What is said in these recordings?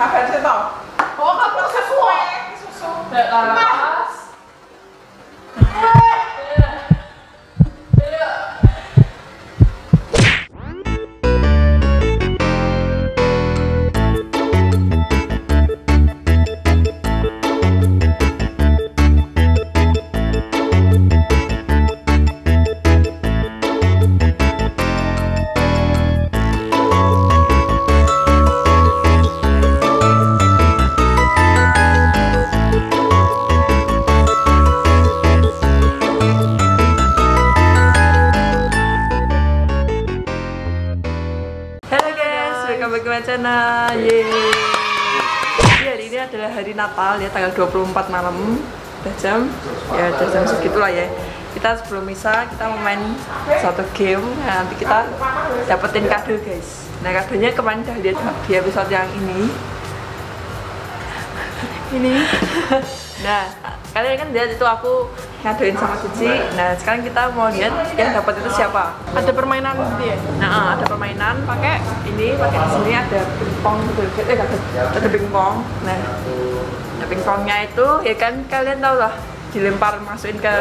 Rafael, você dá. Porra, pra você suar. É, que sussou. Channel, yeay. Jadi hari ini adalah hari Natal ya, tanggal 24 malam, udah jam segitulah ya. Kita sebelum misa kita mau main satu game, nanti kita dapetin kado guys. Nah kadonya kemarin udah lihat di episode yang ini. Nah kalian kan lihat itu aku ngadoin sama Cici. Nah sekarang kita mau lihat yang dapat itu siapa. Ada permainan gitu ya? Nah ada permainan pakai ini, pakai di sini ada pingpong gitu, ada pingpong. Nah ada pingpongnya itu ya kan kalian tau lah, dilempar masukin ke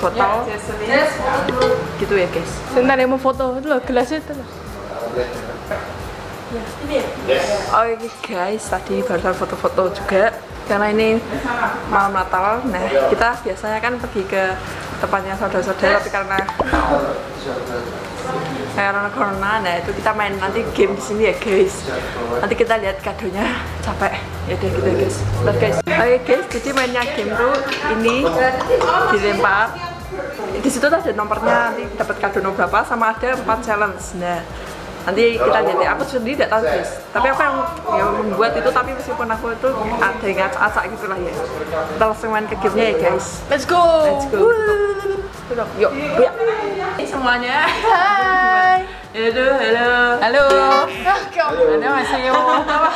botol gitu ya guys. Sebentar yang mau foto itu loh, gelasnya itu loh. Oke guys, tadi barusan foto-foto juga karena ini malam Natal. Nah kita biasanya kan pergi ke tempatnya saudara-saudara, tapi karena corona, nah itu kita main nanti game di sini ya guys. Nanti kita lihat kadonya, capek ya udah gitu guys. Lihat guys. Oke guys, jadi mainnya game tuh ini dilempar. Di situ ada nomornya, nanti dapat kado nomor berapa, sama ada 4 challenge. Nah nanti kita jadi, aku sendiri tidak tahu guys, tapi aku yang membuat itu, tapi meskipun aku itu ada yang acak-acak gitu lah ya. Kita langsung main ke gamenya ya guys. Let's go! Let's go! Yuk, yuk! Hai semuanya! Hai! Halo, halo! Halo! Anda masih mau coba?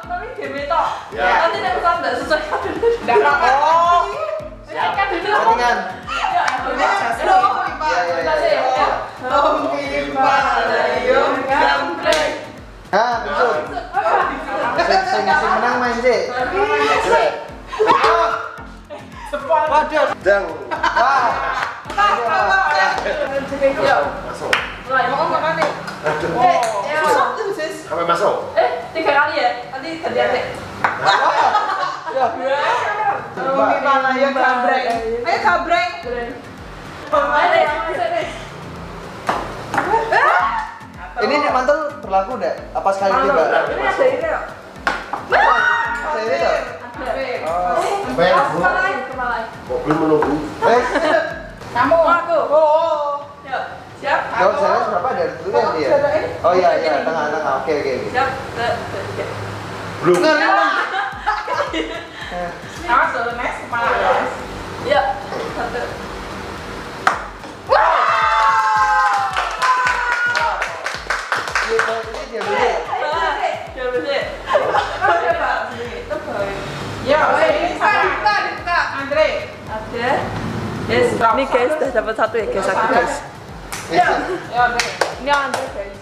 Tapi game itu? Nanti tidak bisa, tidak sesuai kadonya. Tidak apa-apa! Oh! Sesuai kadonya! Kadonya! Ayo kabreng. Ini mantel berlaku enggak? Apa sekali tiba? Ini ada ini loh. Ada ini loh? Mobil menunggu. Kamu? Aku. Yuk, siap. Jawab jalan berapa dari dulu ya dia? Oh iya, iya, tengah-tengah, oke. Siap, 3. Belum. Awas dulu, Nes, kepala. Yuk, 1. Ini guys, udah dapat satu ya guys, aku guys. Ini Andre guys.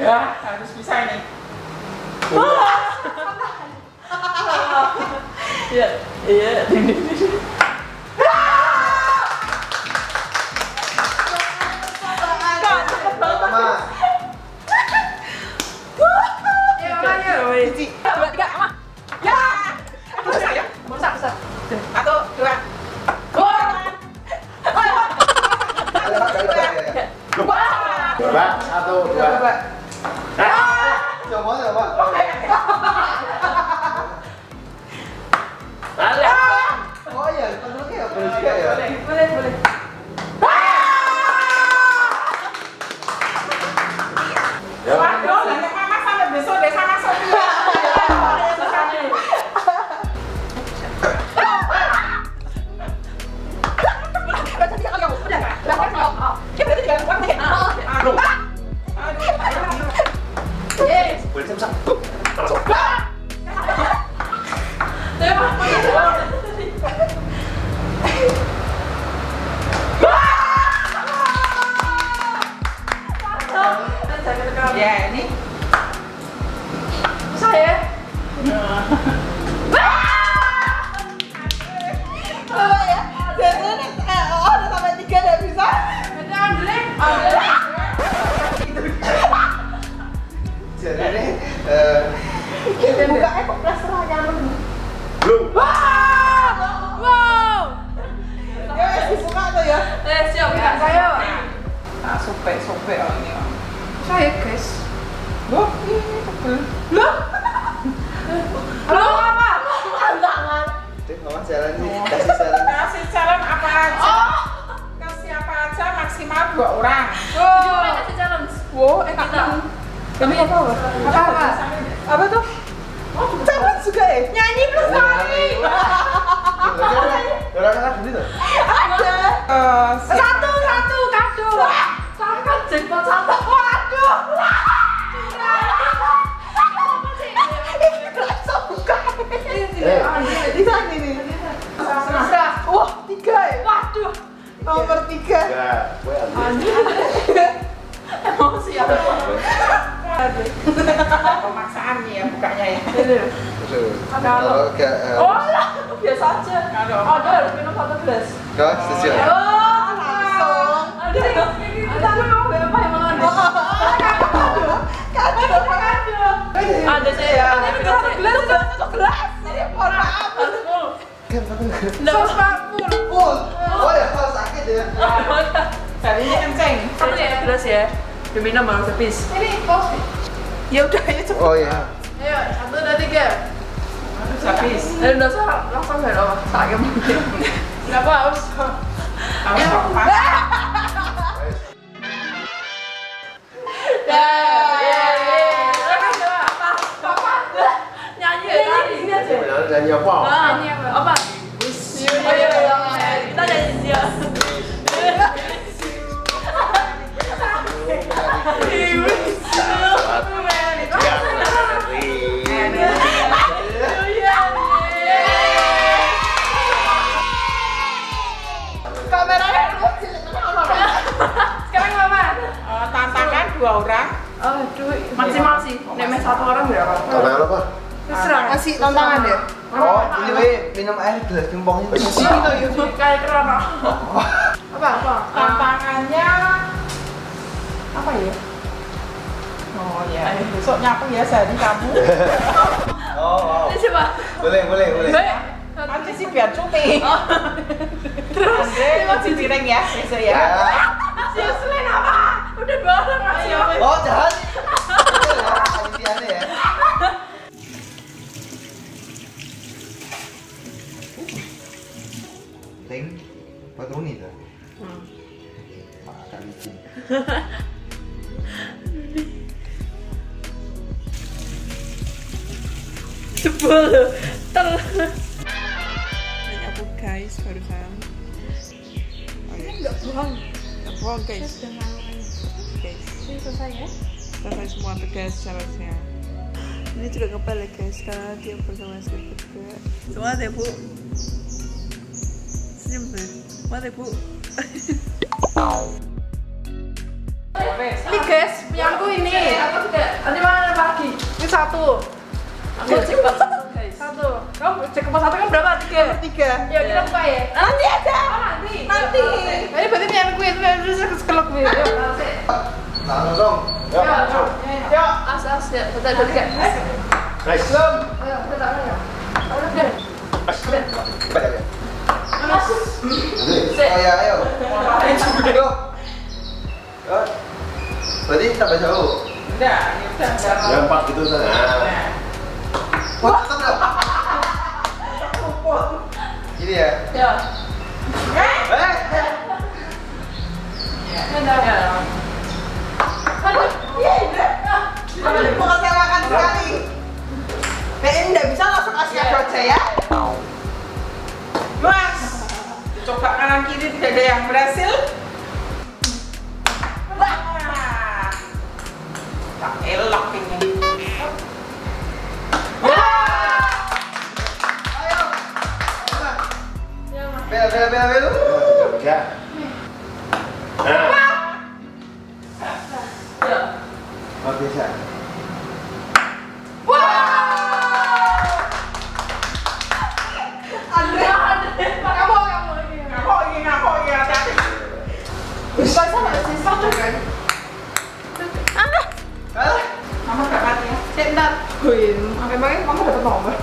Ya, harus bisa ini. Iya. Boleh. Waduh, nanti mama sampai besok deh sama Sophia. Udah, Kita bukanya kok plasterah nyaman belum? Wow! Ya wes dibuka tuh ya? Eh siap ya, saya nah sobek-sobek ini saya guys loh ini tebel loh? Loh apa? Tantangan deh mama jalan nih, kasih jalan apa aja kasih apa aja maksimal 2 orang wow kasih jalan wow enak banget kami apa? Apa tuh? Campur juga ya? Nyanyi plus kali. Ada kado gitu? Ada. Satu kado. Satu jackpot satu. Waduh. Ini berasa buka. Di sana ini. Wah 3 ya? Waduh. Nomor 3. Emosi apa? Pemaksaan nih ya bukanya ya. Kalau oh lah biasa aja. Ada minum 14. Kalau sesiap. Oh langsung. Ada. Kita mau berapa yang makan? Kado. Ada saya. Gelas. Ini warna apa? Gelas 40. Oh ya kalau sakit ya. Tadinya kenceng. Satu ya gelas ya. Diminum baru habis. Ini pos. Ya udah ayo cepet. Oh iya. Ayo 1 2 3. Habis. Eh udah usah langsung aja loh. Saya mungkin. Enggak paus. Awas pas. Dah. Ya. Apa? Nyanyi tadi ini aja. Nyanyi apa? Nyanyi apa? Wish you. Ayo kita nyanyi dia. Kameranya kecil, sekarang Mama tantangan 2 orang. Aduh, maksimal sih. Nemes 1 orang berapa? Tantangan apa? Terserah. Kasih tantangan deh. Oh, ini minum air gelas pingpong itu. Kayak kerana. Apa? Tantangannya apa ya? Oh ya, besok nyapu ya sehari kamu. Oh. Coba. Boleh. Nanti sih biar cuti. Terus masih cireng ya besok ya. Si Uslin apa? Udah 2 orang masih. Oh jahat. Kalian ya. Ting, patroni dah. Makan ting. Tebel aku guys barusan ini nggak bohong guys ini selesai ya semua pedas seharusnya ini juga kepala guys karena dia bersama saya juga semua deh bu senyum deh semua deh bu ini guys punya aku ini nanti makan pagi ini 1 aku cekpot 1 guys. 1. Kamu cekpot 1 kan berapa? 3. Ya kita buka ya. Nanti ada. Oh nanti. Ini berarti punya gue itu harus kelok gue. Langsung dong. Yo. As ya. Kita balik ya. Guys. Belum. Ayo kita taruh ya. Taruh deh. Balik. Mas. Ayo. Ayo. Berarti tambah jauh. Enggak, ini udah jauh. Lempar gitu sana. Wah, kupon. Gini ya? Ya. Aduh, mengecewakan sekali. BN nggak bisa langsung kasih aku aja ya. Mas, coba kanan kiri tidak ada yang berhasil. Wah, tak elok ini. Bela. Ya. Nah. Ya. Oke, Sa. Wah. Andre, kamu ini. Ngapo ya, tadi. Bisa sama sih, satu kan. Mama pindahin. Memangnya kamu dapat nomor?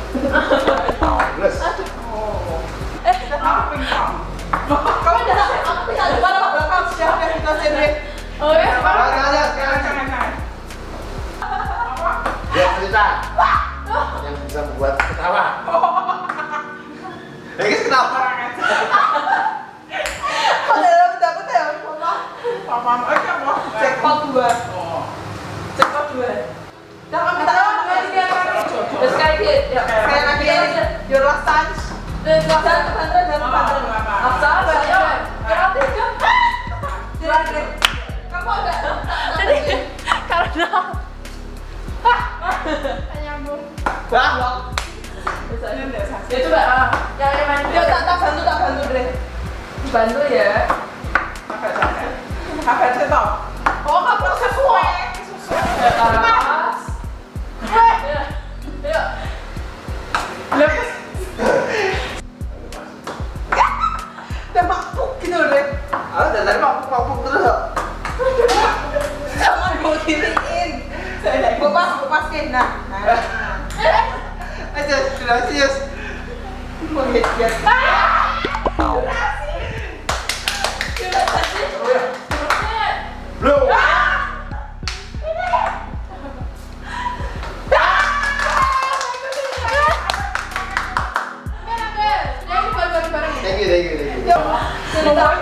Plus. Oh. Tapi kamu udah sampai aku yang depan apa belakang siapa yang kita sendiri? Oh ya. Jangan. Apa? Buat cerita. Yang bisa membuat ketawa. Lagi ketawa. Mama aja mau cekpot dua. Jangan ketawa dengan dia lagi. Terus sekali dia, kayak lagi your last chance. Kamu enggak. Jadi karena nyambung. Ya coba. Ya main. Yo tak bantu deh. Bantu ya. Kakak itu tau? Oh gak perlu sesuai lepas lepas udah makpuk gitu deh udah tadi makpuk terus loh jangan gue kiriin gue pas nah aja gracias mau ngejir cerita yang mau bakal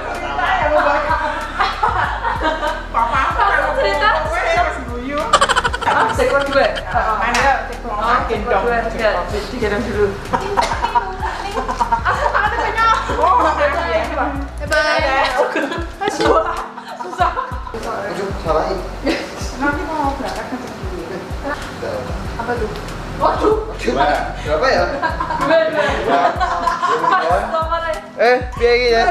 papa kalau cerita harus guyu sekon gue mana gendong gendong dulu aku ada banyak oh hebat susah ujung salahin nanti mau berangkat ke sini apa tuh waduh gimana berapa ya biar gini ya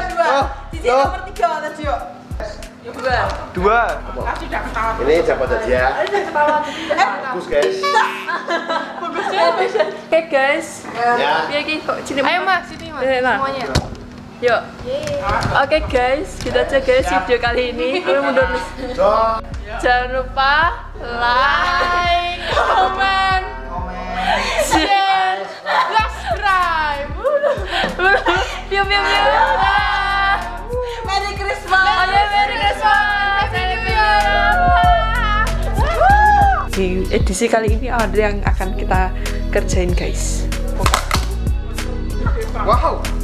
sisi nomor 3 atau Jio? dua kasih udah ketawa ini dapat aja bagus guys oke guys biar gini kok sini ayo mas sini mas semuanya yuk oke guys gitu aja guys video kali ini jangan lupa like, comment, share, subscribe Merry Christmas! Merry Christmas! Happy New Year! Di edisi kali ini ada yang akan kita kerjain guys. Wow!